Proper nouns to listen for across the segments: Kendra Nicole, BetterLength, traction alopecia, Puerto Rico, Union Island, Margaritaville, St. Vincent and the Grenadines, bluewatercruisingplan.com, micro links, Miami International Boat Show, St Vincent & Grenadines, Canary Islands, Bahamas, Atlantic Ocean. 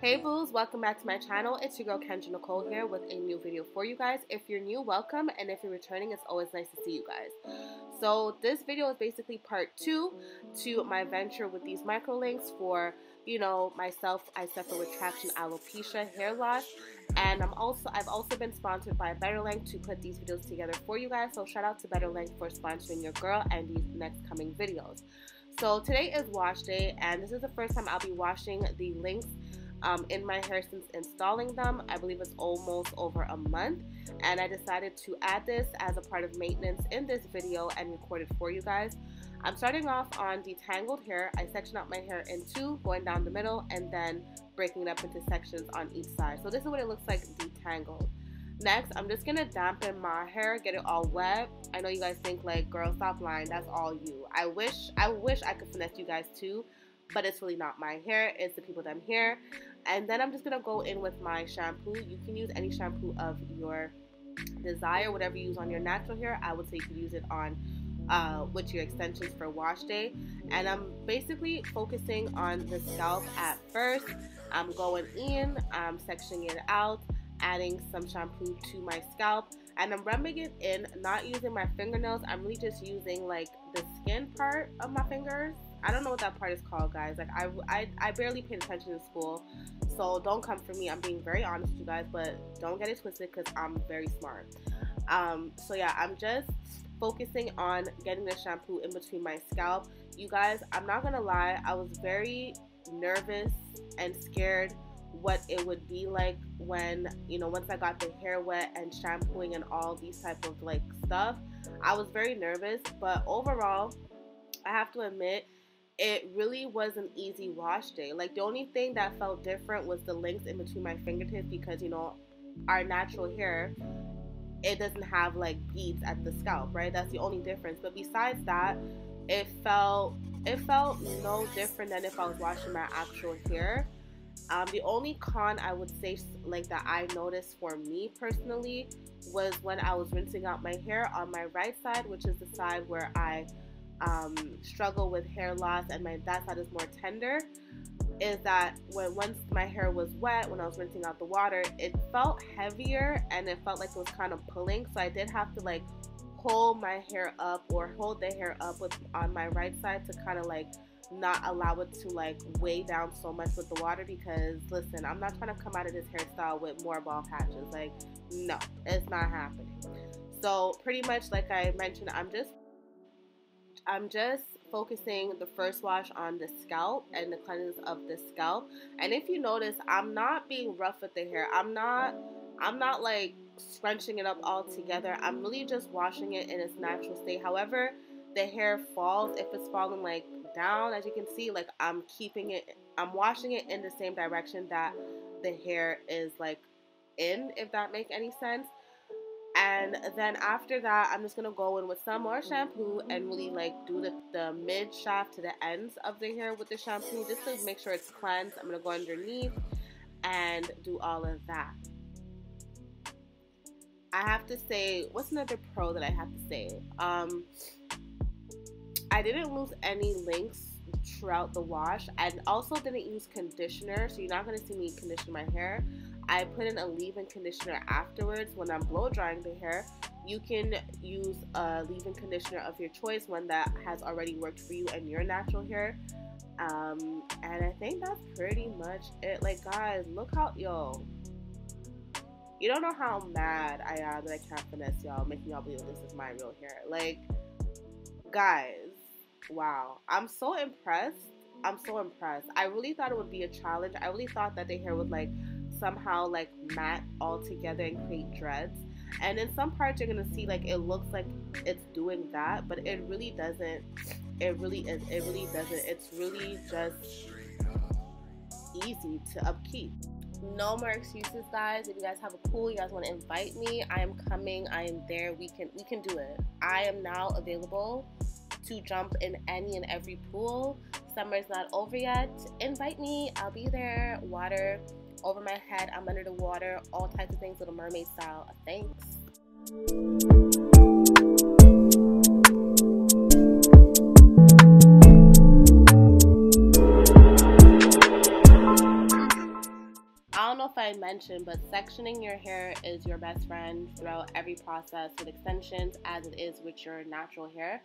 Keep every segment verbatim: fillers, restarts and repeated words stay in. Hey boos, welcome back to my channel. It's your girl Kendra Nicole here with a new video for you guys. If you're new, welcome, and if you're returning, it's always nice to see you guys. So this video is basically part two to my venture with these micro links for, you know, myself. I suffer with traction alopecia, hair loss, and I'm also I've also been sponsored by BetterLength to put these videos together for you guys. So shout out to BetterLength for sponsoring your girl and these next coming videos. So today is wash day, and this is the first time I'll be washing the links Um, in my hair since installing them. I believe it's almost over a month, and I decided to add this as a part of maintenance in this video and record it for you guys. I'm starting off on detangled hair. I section out my hair in two, going down the middle, and then breaking it up into sections on each side. So this is what it looks like detangled. Next, I'm just gonna dampen my hair, get it all wet. I know you guys think like, girl, stop lying, that's all you. I wish I wish I could finesse you guys too, but it's really not my hair, it's the people that I'm here. And then I'm just gonna go in with my shampoo. You can use any shampoo of your desire, whatever you use on your natural hair. I would say you can use it on uh, with your extensions for wash day. And I'm basically focusing on the scalp at first. I'm going in, I'm sectioning it out, adding some shampoo to my scalp, and I'm rubbing it in, not using my fingernails. I'm really just using like the skin part of my fingers. I don't know what that part is called, guys. Like I, I, I barely paid attention in school, so don't come for me. I'm being very honest with you guys, but don't get it twisted because I'm very smart. Um, so yeah, I'm just focusing on getting the shampoo in between my scalp. You guys, I'm not gonna lie, I was very nervous and scared what it would be like when, you know, once I got the hair wet and shampooing and all these type of like stuff. I was very nervous, but overall, I have to admit, it really was an easy wash day. Like the only thing that felt different was the links in between my fingertips, because you know our natural hair, it doesn't have like beads at the scalp, right? That's the only difference. But besides that, it felt it felt no different than if I was washing my actual hair. Um, the only con I would say, like that I noticed for me personally, was when I was rinsing out my hair on my right side, which is the side where I um struggle with hair loss, and my that side is more tender, is that when once my hair was wet, when I was rinsing out the water, it felt heavier and it felt like it was kind of pulling. So I did have to like hold my hair up or hold the hair up with on my right side to kind of like not allow it to like weigh down so much with the water, because listen, I'm not trying to come out of this hairstyle with more bald patches. Like no, it's not happening. So pretty much like I mentioned, I'm just I'm just focusing the first wash on the scalp and the cleanse of the scalp. And if you notice, I'm not being rough with the hair. I'm not I'm not like scrunching it up all together. I'm really just washing it in its natural state. However the hair falls, if it's falling like down, as you can see, like I'm keeping it, I'm washing it in the same direction that the hair is like in, if that makes any sense. And then after that, I'm just going to go in with some more shampoo and really like do the, the mid shaft to the ends of the hair with the shampoo, just to make sure it's cleansed. I'm going to go underneath and do all of that. I have to say, what's another pro that I have to say? Um, I didn't lose any links throughout the wash, and also didn't use conditioner, so you're not going to see me condition my hair. I put in a leave-in conditioner afterwards when I'm blow drying the hair. You can use a leave-in conditioner of your choice, one that has already worked for you and your natural hair. Um, and I think that's pretty much it. Like guys, look how, yo, you don't know how mad I am that I can't finesse y'all, making y'all believe this is my real hair. Like guys, wow, I'm so impressed. I'm so impressed. I really thought it would be a challenge. I really thought that the hair would like somehow like matte all together and create dreads, and in some parts you're gonna see like it looks like it's doing that, but it really doesn't. It really is. It really doesn't. It's really just easy to upkeep. No more excuses, guys. If you guys have a pool, you guys want to invite me, I am coming, I am there. We can we can do it. I am now available to jump in any and every pool. Summer's not over yet. Invite me, I'll be there. Water over my head, I'm under the water, all types of things, Little Mermaid style. Thanks. mentioned, but sectioning your hair is your best friend throughout every process with extensions as it is with your natural hair.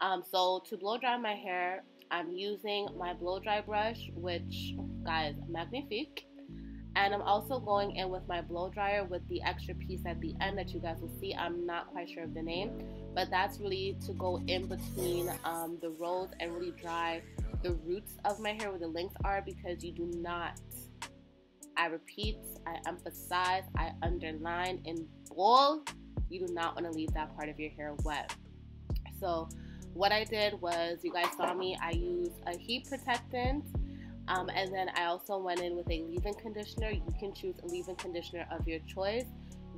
Um, so to blow dry my hair, I'm using my blow dry brush, which, guys, magnifique. And I'm also going in with my blow dryer with the extra piece at the end that you guys will see. I'm not quite sure of the name, but that's really to go in between um, the rows and really dry the roots of my hair where the links are, because you do not, I repeat, I emphasize, I underline in bold, you do not want to leave that part of your hair wet. So what I did was, you guys saw me, I used a heat protectant. Um, and then I also went in with a leave-in conditioner. You can choose a leave-in conditioner of your choice,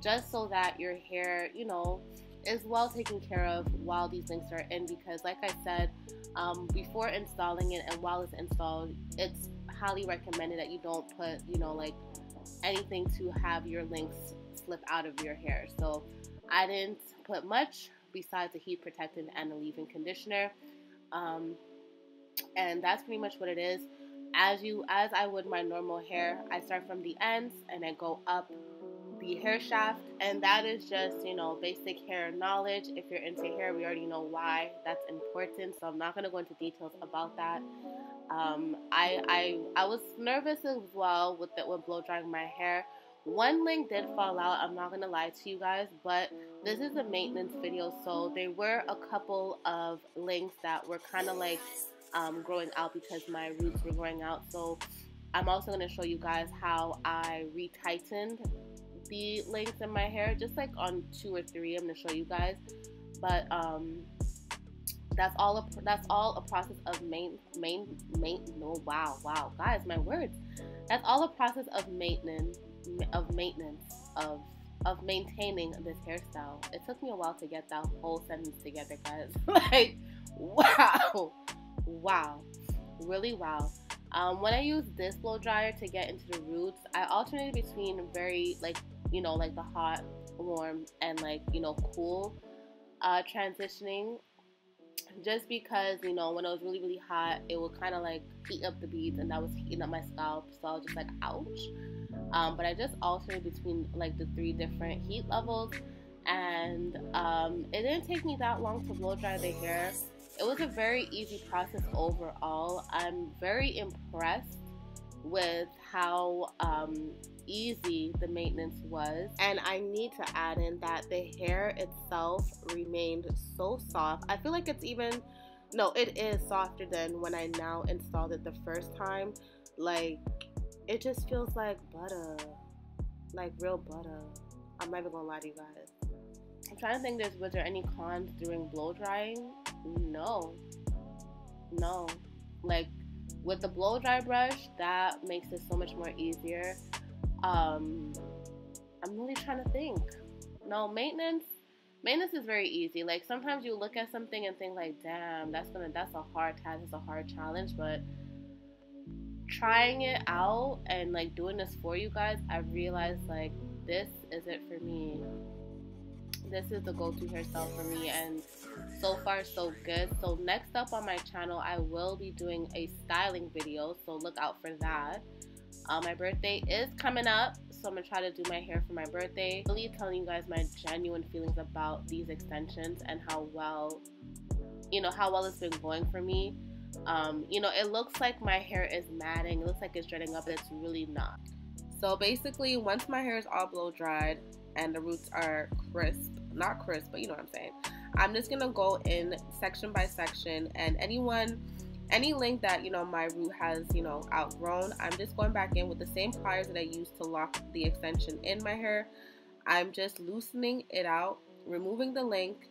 just so that your hair, you know, is well taken care of while these links are in, because like I said, um, before installing it and while it's installed, it's highly recommended that you don't put, you know, like anything to have your links slip out of your hair. So I didn't put much besides a heat protectant and a leave-in conditioner. Um, and that's pretty much what it is. As you, as I would my normal hair, I start from the ends and I go up the hair shaft, and that is just, you know, basic hair knowledge. If you're into hair, we already know why that's important, so I'm not going to go into details about that. Um, I, I, I was nervous as well with the, with blow drying my hair. One link did fall out, I'm not going to lie to you guys, but this is a maintenance video, so there were a couple of links that were kind of like Um, growing out because my roots were growing out. So I'm also going to show you guys how I retightened the links in my hair, just like on two or three. I'm going to show you guys, but um, that's all. A, that's all a process of main main main. No, wow, wow, guys, my words. That's all a process of maintenance of maintenance of of maintaining this hairstyle. It took me a while to get that whole sentence together, guys. Like, wow. Wow, really wow. Um, when I use this blow dryer to get into the roots, I alternate between very, like, you know, like the hot, warm, and like, you know, cool uh, transitioning, just because, you know, when it was really, really hot, it would kind of like heat up the beads, and that was heating up my scalp, so I was just like, ouch. Um, but I just alternate between like the three different heat levels, and um, it didn't take me that long to blow dry the hair. It was a very easy process overall. I'm very impressed with how um, easy the maintenance was. And I need to add in that the hair itself remained so soft. I feel like it's even, no, it is softer than when I now installed it the first time. Like, it just feels like butter, like real butter. I'm never gonna lie to you guys. I'm trying to think, this, was there any cons during blow drying? No, no. Like with the blow dry brush, that makes it so much more easier. Um, I'm really trying to think. No, maintenance. Maintenance is very easy. Like sometimes you look at something and think like, damn, that's gonna, that's a hard task, it's a hard challenge. But trying it out and like doing this for you guys, I realized like this is it for me. This is the go-to hairstyle for me, and so far so good. So next up on my channel, I will be doing a styling video, so look out for that. Uh, my birthday is coming up, so I'm gonna try to do my hair for my birthday. Really telling you guys my genuine feelings about these extensions and how well, you know, how well it's been going for me. Um, you know, it looks like my hair is matting, it looks like it's dreading up, but it's really not. So basically, once my hair is all blow dried and the roots are crisp, not crisp, but you know what I'm saying, I'm just gonna go in section by section, and anyone, any link that, you know, my root has, you know, outgrown, I'm just going back in with the same pliers that I used to lock the extension in my hair. I'm just loosening it out, removing the link,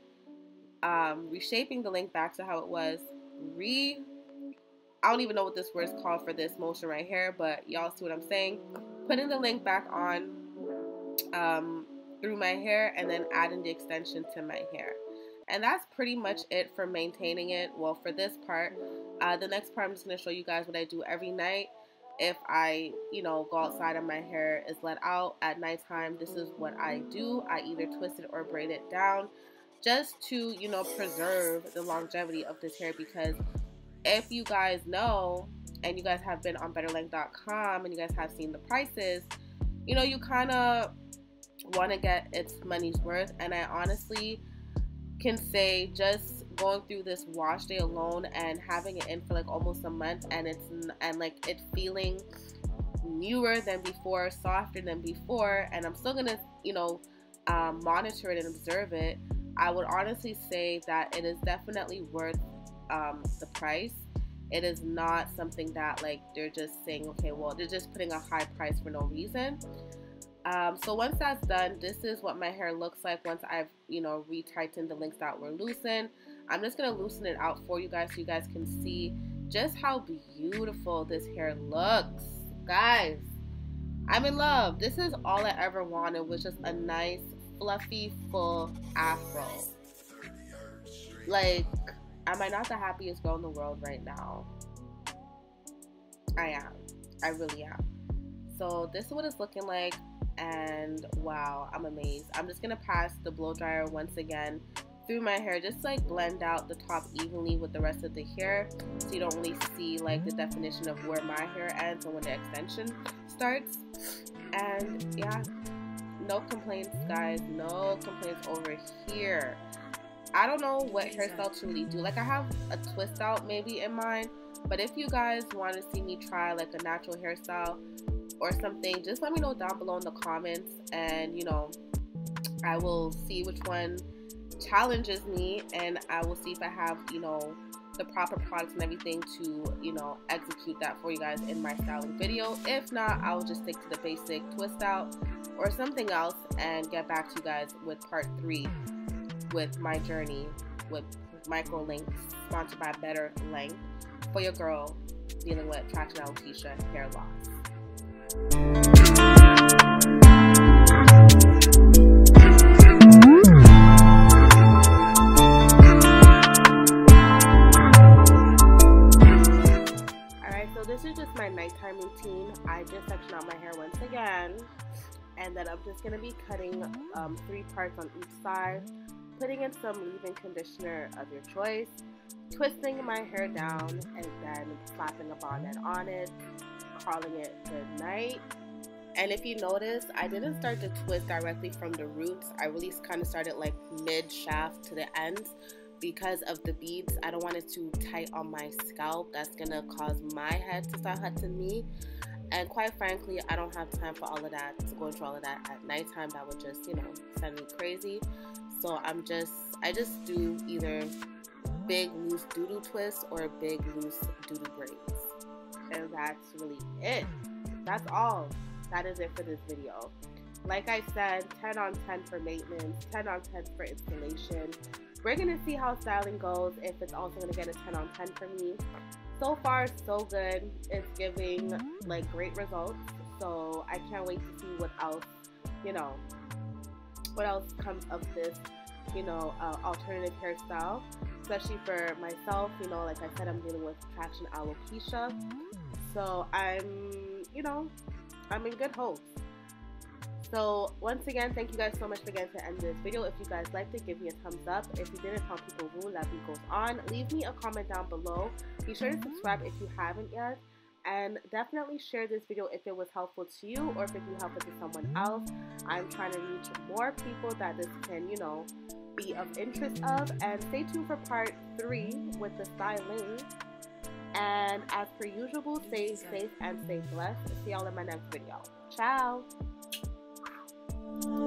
um, reshaping the link back to how it was, re, I don't even know what this word is called for this motion right here, but y'all see what I'm saying, putting the link back on, um, through my hair, and then adding the extension to my hair. And that's pretty much it for maintaining it. Well, for this part, uh, the next part I'm just going to show you guys what I do every night. If I, you know, go outside and my hair is let out at nighttime, this is what I do. I either twist it or braid it down, just to, you know, preserve the longevity of this hair, because if you guys know, and you guys have been on better length dot com and you guys have seen the prices, you know, you kind of want to get its money's worth. And I honestly can say, just going through this wash day alone and having it in for like almost a month, and it's and like it feeling newer than before, softer than before, and I'm still gonna, you know, um, monitor it and observe it. I would honestly say that it is definitely worth um, the price. It is not something that like they're just saying, okay, well, they're just putting a high price for no reason. Um, so once that's done, this is what my hair looks like once I've, you know, retightened the links that were loosened. I'm just going to loosen it out for you guys so you guys can see just how beautiful this hair looks. Guys, I'm in love. This is all I ever wanted, was just a nice, fluffy, full afro. Like, am I not the happiest girl in the world right now? I am. I really am. So this is what it's looking like. And wow, I'm amazed. I'm just going to pass the blow dryer once again through my hair, just like blend out the top evenly with the rest of the hair, so you don't really see like the definition of where my hair ends and when the extension starts. And yeah, no complaints, guys. No complaints over here. I don't know what hairstyle to really do. Like, I have a twist out maybe in mind, but if you guys want to see me try like a natural hairstyle or something, just let me know down below in the comments, and you know, I will see which one challenges me, and I will see if I have, you know, the proper products and everything to, you know, execute that for you guys in my styling video. If not, I will just stick to the basic twist out or something else and get back to you guys with part three with my journey with micro links, sponsored by BetterLength, for your girl dealing with traction alopecia hair loss. Routine. I just sectioned out my hair once again, and then I'm just going to be cutting um, three parts on each side, putting in some leave-in conditioner of your choice, twisting my hair down, and then slapping a bonnet on it, calling it good night. And if you notice, I didn't start the twist directly from the roots. I really kind of started like mid-shaft to the ends, because of the beads. I don't want it too tight on my scalp. That's gonna cause my head to start hurting me, and quite frankly, I don't have time for all of that, to go through all of that at nighttime. That would just, you know, send me crazy. So I'm just I just do either big loose doodoo twists or big loose doodoo braids, and that's really it. That's all. That is it for this video. Like I said, ten on ten for maintenance, ten on ten for installation. We're going to see how styling goes, if it's also going to get a ten on ten for me. So far, so good. It's giving like great results. So I can't wait to see what else, you know, what else comes of this, you know, uh, alternative hairstyle, especially for myself. You know, like I said, I'm dealing with traction alopecia. So I'm, you know, I'm in good hopes. So once again, thank you guys so much for getting to the end of this video. If you guys liked it, give me a thumbs up. If you didn't, tell people who, that me goes on. Leave me a comment down below. Be sure to subscribe if you haven't yet. And definitely share this video if it was helpful to you, or if it can help it to someone else. I'm trying to reach more people that this can, you know, be of interest of. And stay tuned for part three with the styling. And as per usual, stay safe and stay blessed. See y'all in my next video. Ciao. Thank you.